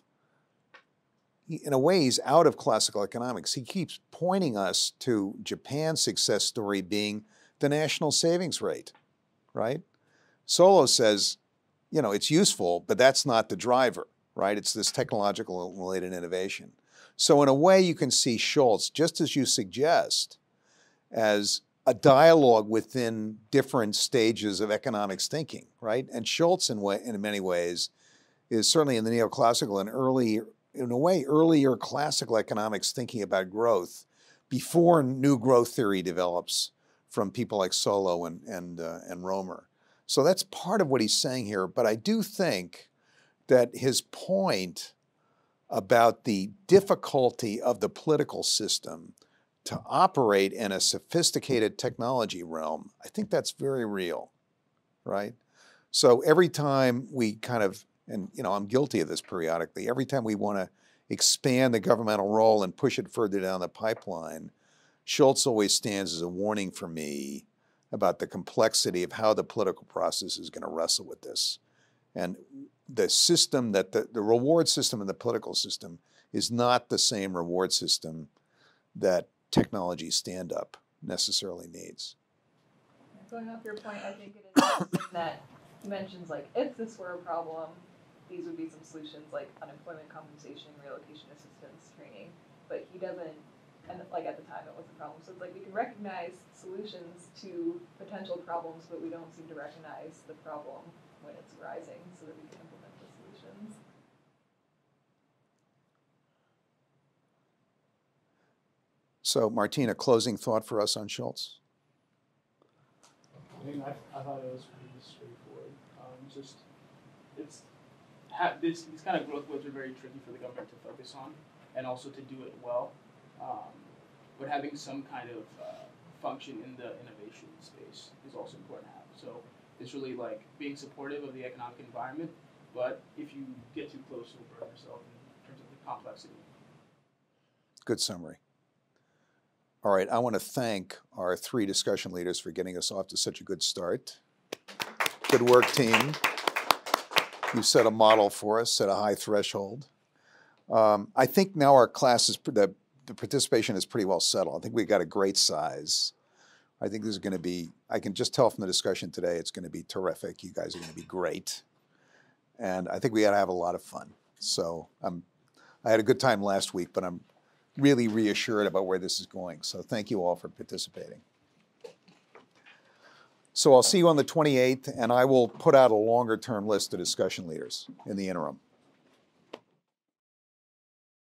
in a way, he's out of classical economics. He keeps pointing us to Japan's success story being the national savings rate, right? Solow says, you know, it's useful, but that's not the driver. Right? It's this technological related innovation. So in a way you can see Schultz, just as you suggest, as a dialogue within different stages of economics thinking, right? And Schultz in, way, in many ways is certainly in the neoclassical and early, in a way, earlier classical economics thinking about growth before new growth theory develops from people like Solow and, and, uh, and Roemer. So that's part of what he's saying here, but I do think that his point about the difficulty of the political system to operate in a sophisticated technology realm, I think that's very real, right? So every time we kind of and you know, I'm guilty of this periodically, every time we want to expand the governmental role and push it further down the pipeline, Schultz always stands as a warning for me about the complexity of how the political process is going to wrestle with this. And the system that the, the reward system and the political system is not the same reward system that technology stand up necessarily needs. Going off your point, I think it is something that mentions, like, if this were a problem, these would be some solutions, like unemployment compensation, relocation assistance, training, but he doesn't, and like at the time it was a problem. So it's like we can recognize solutions to potential problems, but we don't seem to recognize the problem when it's rising so that we can implement the solutions. So Martina, closing thought for us on Schultz? I think I, I thought it was pretty straightforward. Um, just, it's, ha this, these kind of growth waves are very tricky for the government to focus on and also to do it well. Um, but having some kind of uh, function in the innovation space is also important to have. So it's really like being supportive of the economic environment, but if you get too close, you'll burn yourself in terms of the complexity. Good summary. All right, I want to thank our three discussion leaders for getting us off to such a good start. Good work, team. You set a model for us, set a high threshold. Um, I think now our class is, the, the participation is pretty well settled. I think we've got a great size. I think this is going to be, I can just tell from the discussion today, it's going to be terrific. You guys are going to be great. And I think we got to have a lot of fun. So um, I had a good time last week, but I'm really reassured about where this is going. So thank you all for participating. So I'll see you on the twenty-eighth, and I will put out a longer term list of discussion leaders in the interim.